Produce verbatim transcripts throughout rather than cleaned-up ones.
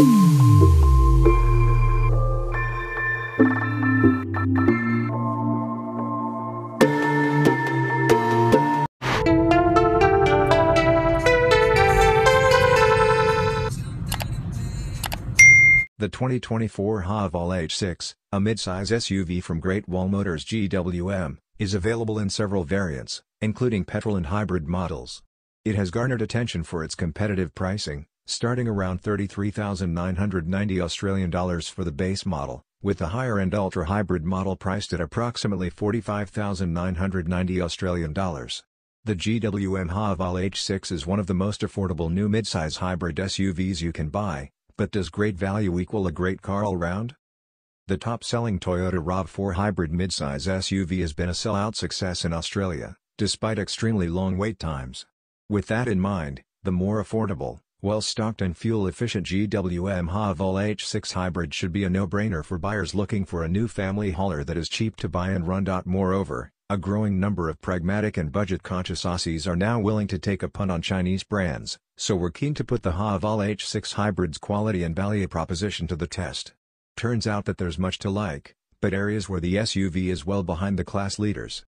The twenty twenty-four Haval H six, a midsize S U V from Great Wall Motors G W M, is available in several variants, including petrol and hybrid models. It has garnered attention for its competitive pricing, starting around thirty-three thousand nine hundred ninety Australian dollars for the base model, with the higher-end ultra-hybrid model priced at approximately forty-five thousand nine hundred ninety Australian dollars. The G W M Haval H six is one of the most affordable new midsize hybrid S U Vs you can buy. But does great value equal a great car all round? The top-selling Toyota RAV four hybrid midsize S U V has been a sell-out success in Australia, despite extremely long wait times. With that in mind, the more affordable, well-stocked and fuel-efficient G W M Haval H six hybrid should be a no-brainer for buyers looking for a new family hauler that is cheap to buy and run. Moreover, a growing number of pragmatic and budget-conscious Aussies are now willing to take a punt on Chinese brands, so we're keen to put the Haval H six hybrid's quality and value proposition to the test. Turns out that there's much to like, but areas where the S U V is well behind the class leaders.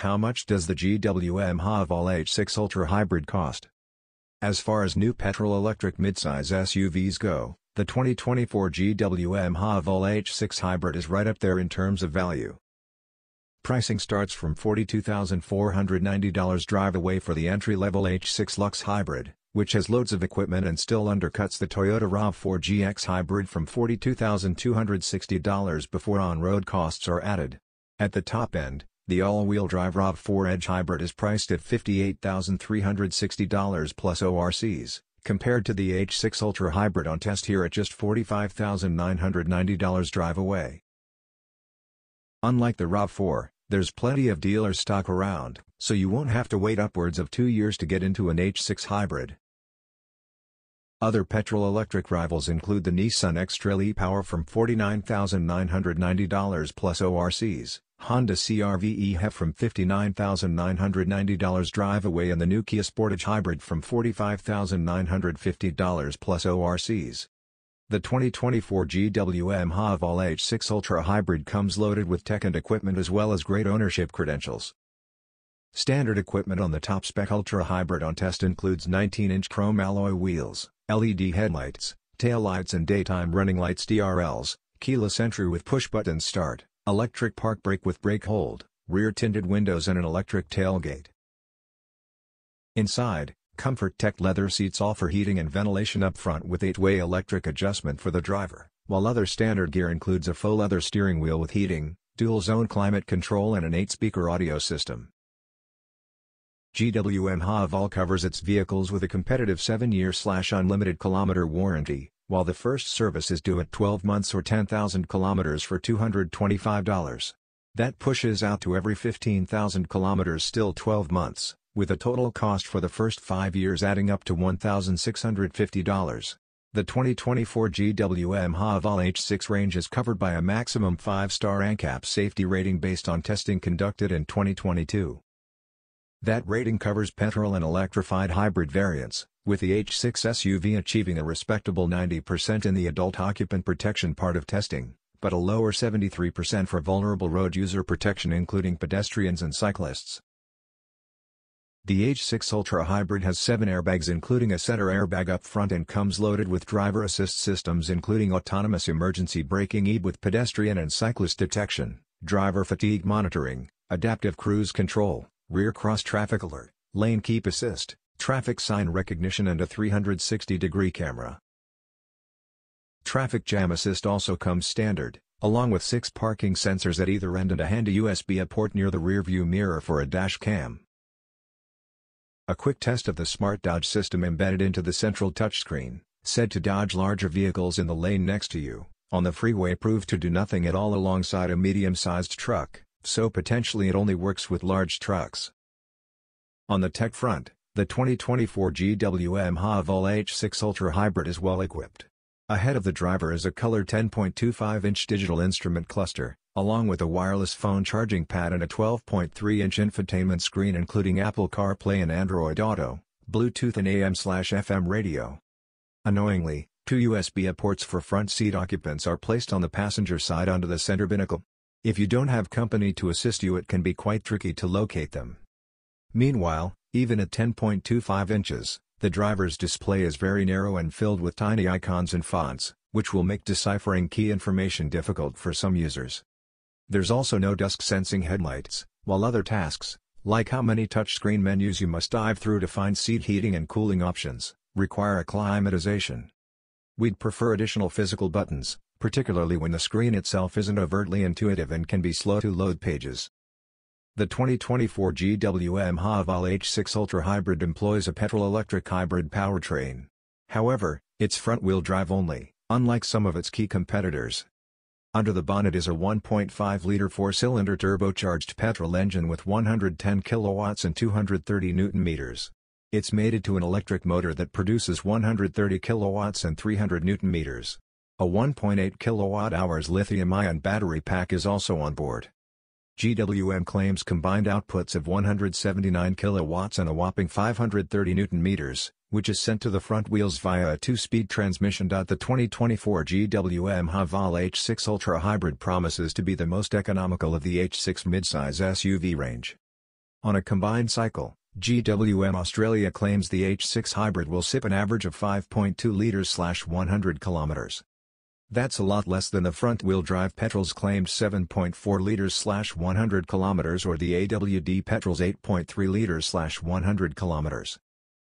How much does the G W M Haval H six Ultra Hybrid cost? As far as new petrol-electric midsize S U Vs go, the twenty twenty-four G W M Haval H six Hybrid is right up there in terms of value. Pricing starts from forty-two thousand four hundred ninety dollars. Drive away for the entry-level H six Lux Hybrid, which has loads of equipment and still undercuts the Toyota RAV four G X Hybrid from forty-two thousand two hundred sixty dollars before on-road costs are added. At the top end, the all-wheel drive RAV four Edge Hybrid is priced at fifty-eight thousand three hundred sixty dollars plus O R Cs, compared to the H six Ultra Hybrid on test here at just forty-five thousand nine hundred ninety dollars. Drive away. Unlike the RAV four, there's plenty of dealer stock around, so you won't have to wait upwards of two years to get into an H six hybrid. Other petrol-electric rivals include the Nissan X-Trail e-Power from forty-nine thousand nine hundred ninety dollars plus O R Cs, Honda C R V e-H E V from fifty-nine thousand nine hundred ninety dollars drive away, and the new Kia Sportage Hybrid from forty-five thousand nine hundred fifty dollars plus O R Cs. The twenty twenty-four G W M Haval H six Ultra Hybrid comes loaded with tech and equipment as well as great ownership credentials. Standard equipment on the top-spec Ultra Hybrid on test includes nineteen inch chrome alloy wheels, L E D headlights, taillights and daytime running lights D R Ls, keyless entry with push-button start, electric park brake with brake hold, rear tinted windows and an electric tailgate. Inside, Comfort Tech leather seats offer heating and ventilation up front with eight-way electric adjustment for the driver, while other standard gear includes a faux leather steering wheel with heating, dual-zone climate control and an eight-speaker audio system. G W M Haval covers its vehicles with a competitive seven-year/unlimited-kilometer warranty, while the first service is due at twelve months or ten thousand kilometers for two hundred twenty-five dollars. That pushes out to every fifteen thousand kilometers, still twelve months. With a total cost for the first five years adding up to one thousand six hundred fifty dollars. The twenty twenty-four G W M Haval H six range is covered by a maximum five-star ANCAP safety rating based on testing conducted in twenty twenty-two. That rating covers petrol and electrified hybrid variants, with the H six S U V achieving a respectable ninety percent in the adult occupant protection part of testing, but a lower seventy-three percent for vulnerable road user protection including pedestrians and cyclists. The H six Ultra Hybrid has seven airbags including a center airbag up front and comes loaded with driver assist systems including autonomous emergency braking A E B with pedestrian and cyclist detection, driver fatigue monitoring, adaptive cruise control, rear cross-traffic alert, lane keep assist, traffic sign recognition and a three hundred sixty degree camera. Traffic jam assist also comes standard, along with six parking sensors at either end and a handy U S B port near the rearview mirror for a dash cam. A quick test of the smart dodge system embedded into the central touchscreen, said to dodge larger vehicles in the lane next to you, on the freeway proved to do nothing at all alongside a medium-sized truck, so potentially it only works with large trucks. On the tech front, the twenty twenty-four G W M Haval H six Ultra Hybrid is well equipped. Ahead of the driver is a color ten point two five inch digital instrument cluster, along with a wireless phone charging pad and a twelve point three inch infotainment screen including Apple CarPlay and Android Auto, Bluetooth and A M slash F M radio. Annoyingly, Two U S B A ports for front seat occupants are placed on the passenger side under the center binnacle. If you don't have company to assist you, it can be quite tricky to locate them. Meanwhile, even at ten point two five inches, the driver's display is very narrow and filled with tiny icons and fonts, which will make deciphering key information difficult for some users. There's also no dusk sensing headlights, while other tasks, like how many touchscreen menus you must dive through to find seat heating and cooling options, require acclimatization. We'd prefer additional physical buttons, particularly when the screen itself isn't overtly intuitive and can be slow to load pages. The twenty twenty-four G W M Haval H six Ultra Hybrid employs a petrol-electric hybrid powertrain. However, it's front-wheel drive only, unlike some of its key competitors. Under the bonnet is a one point five liter four-cylinder turbocharged petrol engine with one hundred ten kilowatts and two hundred thirty newton meters. It's mated to an electric motor that produces one hundred thirty kilowatts and three hundred newton meters. A one point eight kilowatt hours lithium-ion battery pack is also on board. G W M claims combined outputs of one hundred seventy-nine kilowatts and a whopping five hundred thirty newton meters, which is sent to the front wheels via a two-speed transmission. The twenty twenty-four G W M Haval H six Ultra Hybrid promises to be the most economical of the H six midsize S U V range. On a combined cycle, G W M Australia claims the H six Hybrid will sip an average of five point two liters per one hundred kilometers. That's a lot less than the front-wheel drive Petrol's claimed seven point four liters per one hundred kilometers or the A W D Petrol's eight point three liters per one hundred kilometers.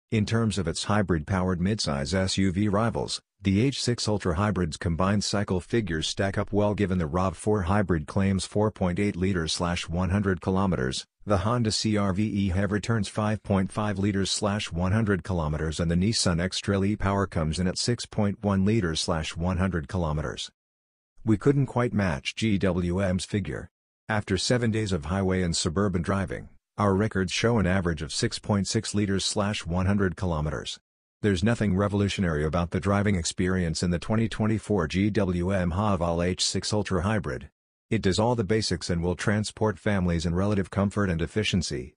In terms of its hybrid-powered midsize S U V rivals, the H six Ultra Hybrid's combined cycle figures stack up well given the RAV four Hybrid claims four point eight liters per one hundred kilometers, the Honda C R V E H E V returns five point five liters per one hundred kilometers and the Nissan X-Trail e-Power comes in at six point one liters per one hundred kilometers. We couldn't quite match G W M's figure. After seven days of highway and suburban driving, our records show an average of six point six liters per one hundred kilometers. There's nothing revolutionary about the driving experience in the twenty twenty-four G W M Haval H six Ultra Hybrid. It does all the basics and will transport families in relative comfort and efficiency.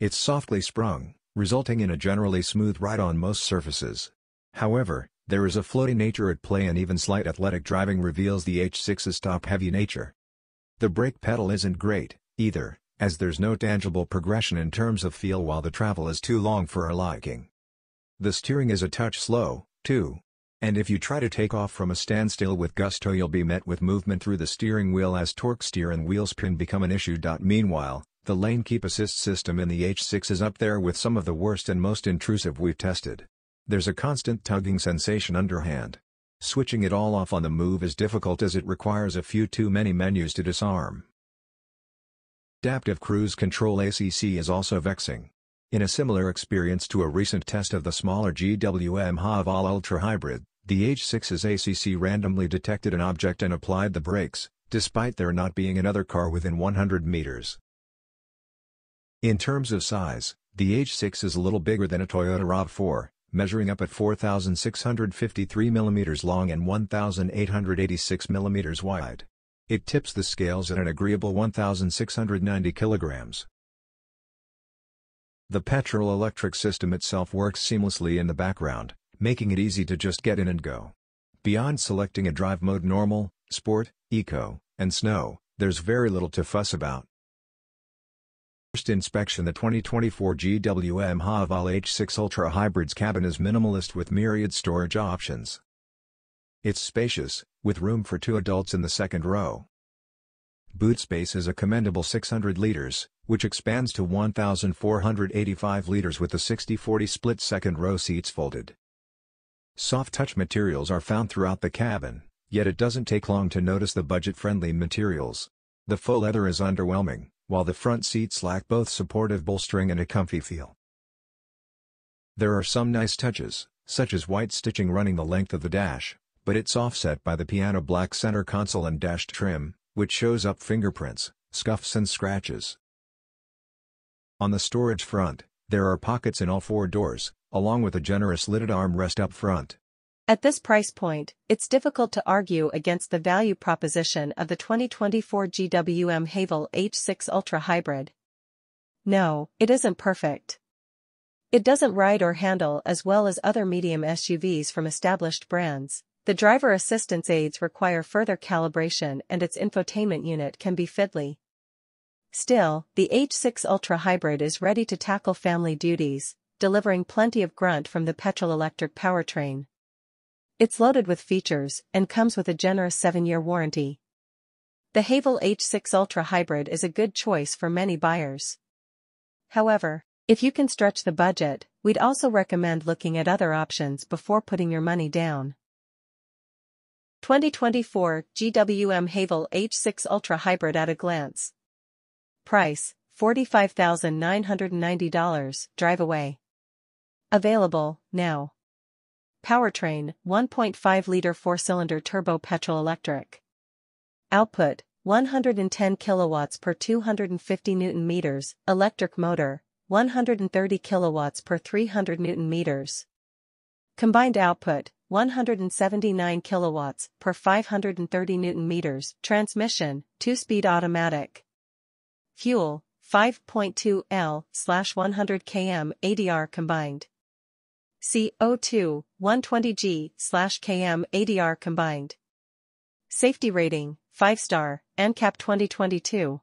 It's softly sprung, resulting in a generally smooth ride on most surfaces. However, there is a floaty nature at play, and even slight athletic driving reveals the H six's top-heavy nature. The brake pedal isn't great, either, as there's no tangible progression in terms of feel while the travel is too long for our liking. The steering is a touch slow, too. And if you try to take off from a standstill with gusto, you'll be met with movement through the steering wheel as torque steer and wheel spin become an issue. Meanwhile, the lane keep assist system in the H six is up there with some of the worst and most intrusive we've tested. There's a constant tugging sensation underhand. Switching it all off on the move is difficult as it requires a few too many menus to disarm. Adaptive Cruise Control A C C is also vexing. In a similar experience to a recent test of the smaller G W M Haval Ultra Hybrid, the H six's A C C randomly detected an object and applied the brakes, despite there not being another car within one hundred meters. In terms of size, the H six is a little bigger than a Toyota RAV four, measuring up at four thousand six hundred fifty-three millimeters long and one thousand eight hundred eighty-six millimeters wide. It tips the scales at an agreeable one thousand six hundred ninety kilograms. The petrol-electric system itself works seamlessly in the background, making it easy to just get in and go. Beyond selecting a drive mode normal, sport, eco, and snow, there's very little to fuss about. First inspection: the twenty twenty-four G W M Haval H six Ultra Hybrid's cabin is minimalist with myriad storage options. It's spacious, with room for two adults in the second row. Boot space is a commendable six hundred liters, which expands to one thousand four hundred eighty-five liters with the sixty forty split second row seats folded. Soft touch materials are found throughout the cabin, yet it doesn't take long to notice the budget-friendly materials. The faux leather is underwhelming, while the front seats lack both supportive bolstering and a comfy feel. There are some nice touches, such as white stitching running the length of the dash, but it's offset by the piano black center console and dashed trim, which shows up fingerprints, scuffs and scratches. On the storage front, there are pockets in all four doors, along with a generous lidded armrest up front. At this price point, it's difficult to argue against the value proposition of the twenty twenty-four G W M Haval H six Ultra Hybrid. No, it isn't perfect. It doesn't ride or handle as well as other medium S U Vs from established brands. The driver assistance aids require further calibration and its infotainment unit can be fiddly. Still, the H six Ultra Hybrid is ready to tackle family duties, delivering plenty of grunt from the petrol-electric powertrain. It's loaded with features and comes with a generous seven-year warranty. The Haval H six Ultra Hybrid is a good choice for many buyers. However, if you can stretch the budget, we'd also recommend looking at other options before putting your money down. twenty twenty-four G W M Haval H six Ultra Hybrid at a glance. Price, forty-five thousand nine hundred ninety dollars, drive away. Available now. Powertrain, one point five liter four-cylinder turbo petrol-electric. Output, one hundred ten kilowatts per two hundred fifty newton meters, electric motor, one hundred thirty kilowatts per three hundred newton meters. Combined output, one hundred seventy-nine kilowatts per five hundred thirty newton meters, transmission, two-speed automatic. Fuel, five point two liters per one hundred kilometers, A D R combined. C O two, one hundred twenty grams per kilometer, A D R combined. Safety rating, five star, ANCAP twenty twenty-two.